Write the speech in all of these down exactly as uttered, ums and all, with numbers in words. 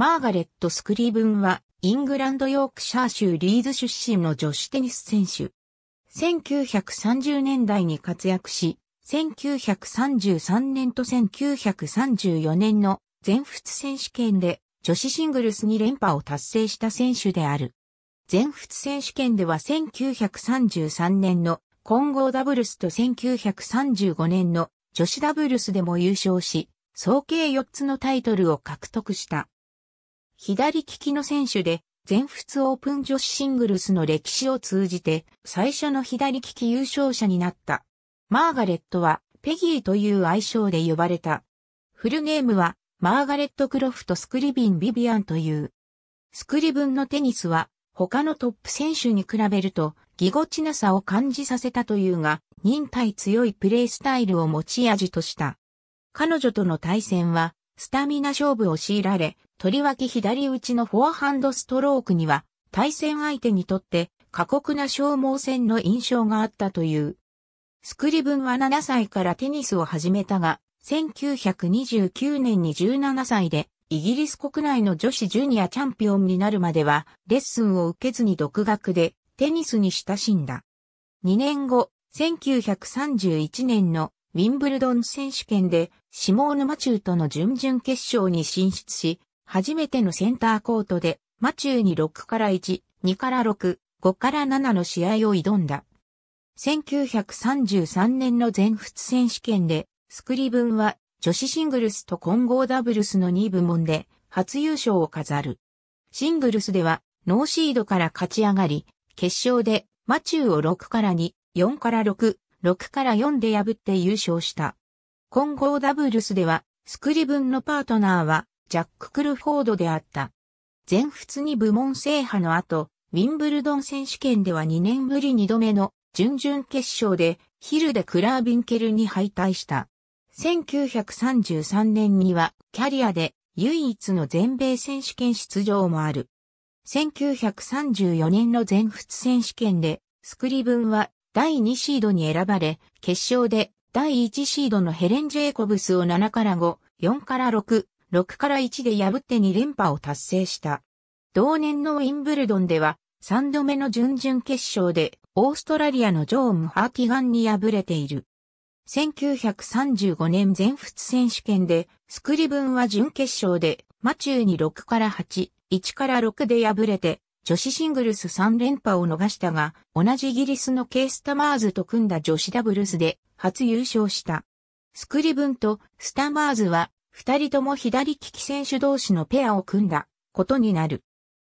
マーガレット・スクリブンは、イングランドヨークシャー州リーズ出身の女子テニス選手。せんきゅうひゃくさんじゅうねんだいに活躍し、せんきゅうひゃくさんじゅうさんねんとせんきゅうひゃくさんじゅうよねんの全仏選手権で女子シングルスに連覇を達成した選手である。全仏選手権ではせんきゅうひゃくさんじゅうさんねんの混合ダブルスとせんきゅうひゃくさんじゅうごねんの女子ダブルスでも優勝し、総計よっつのタイトルを獲得した。左利きの選手で、全仏オープン女子シングルスの歴史を通じて最初の左利き優勝者になった。マーガレットはペギーという愛称で呼ばれた。フルネームはマーガレット・クロフト・スクリビン・ビビアンという。スクリブンのテニスは他のトップ選手に比べるとぎこちなさを感じさせたというが、忍耐強いプレースタイルを持ち味とした。彼女との対戦はスタミナ勝負を強いられ、とりわけ左打ちのフォアハンドストロークには対戦相手にとって過酷な消耗戦の印象があったという。スクリブンはななさいからテニスを始めたが、せんきゅうひゃくにじゅうきゅうねんにじゅうななさいでイギリス国内の女子ジュニアチャンピオンになるまではレッスンを受けずに独学でテニスに親しんだ。にねんご、せんきゅうひゃくさんじゅういちねんのウィンブルドン選手権でシモーヌ・マチューとの準々決勝に進出し、初めてのセンターコートで、マチューにろくからいち、にからろく、ごからななの試合を挑んだ。せんきゅうひゃくさんじゅうさんねんの全仏選手権で、スクリブンは女子シングルスと混合ダブルスのにぶもんで初優勝を飾る。シングルスではノーシードから勝ち上がり、決勝でマチューをろくからに、よんからろく、ろくからよんで破って優勝した。混合ダブルスでは、スクリブンのパートナーは、ジャック・クルフォードであった。全仏にぶもん制覇の後、ウィンブルドン選手権ではにねんぶりにどめの準々決勝でヒルデ・クラービンケルに敗退した。せんきゅうひゃくさんじゅうさんねんにはキャリアで唯一の全米選手権出場もある。せんきゅうひゃくさんじゅうよねんの全仏選手権でスクリブンはだいにシードに選ばれ、決勝でだいいちシードのヘレン・ジェイコブスをななからご、よんからろく、ろくからいちで破ってに連覇を達成した。同年のウィンブルドンではさんどめの準々決勝でオーストラリアのジョーン・ハーティガンに敗れている。せんきゅうひゃくさんじゅうごねん全仏選手権でスクリブンは準決勝でマチューにろくからはち、いちからろくで敗れて女子シングルスさん連覇を逃したが、同じイギリスのケイス・タマーズと組んだ女子ダブルスで初優勝した。スクリブンとスタマーズは二人とも左利き選手同士のペアを組んだことになる。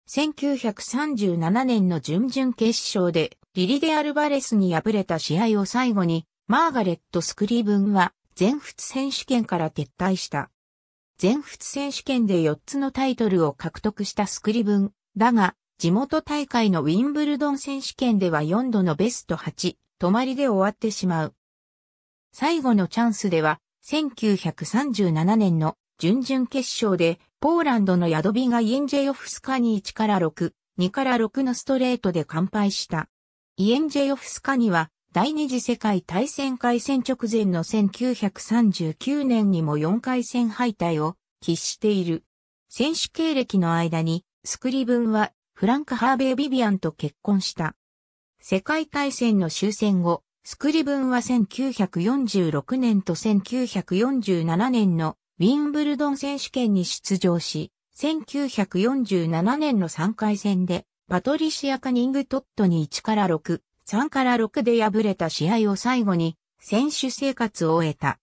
せんきゅうひゃくさんじゅうななねんの準々決勝でリリデ・アルバレスに敗れた試合を最後にマーガレット・スクリブンは全仏選手権から撤退した。全仏選手権でよっつのタイトルを獲得したスクリブンだが、地元大会のウィンブルドン選手権ではよんどのベストはち、止まりで終わってしまう。最後のチャンスでは、せんきゅうひゃくさんじゅうななねんの準々決勝でポーランドのヤドビガ・イエンジェヨフスカにいちからろく、にからろくのストレートで完敗した。イエンジェヨフスカには第二次世界大戦開戦直前のせんきゅうひゃくさんじゅうきゅうねんにもよんかいせん敗退を喫している。選手経歴の間にスクリブンはフランク・ハーベイ・ビビアンと結婚した。世界大戦の終戦後、スクリブンはせんきゅうひゃくよんじゅうろくねんとせんきゅうひゃくよんじゅうななねんのウィンブルドン選手権に出場し、せんきゅうひゃくよんじゅうななねんのさんかいせんでパトリシア・カニングトットにいちからろく、さんからろくで敗れた試合を最後に選手生活を終えた。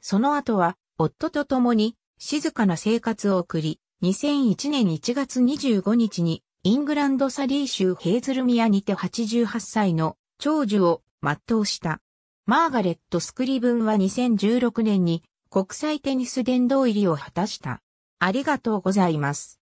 その後は夫と共に静かな生活を送り、にせんいちねんいちがつにじゅうごにちにイングランドサリー州ヘーズルミアにてはちじゅうはっさいの長寿を全うした。マーガレット・スクリブンはにせんじゅうろくねんに国際テニス殿堂入りを果たした。ありがとうございます。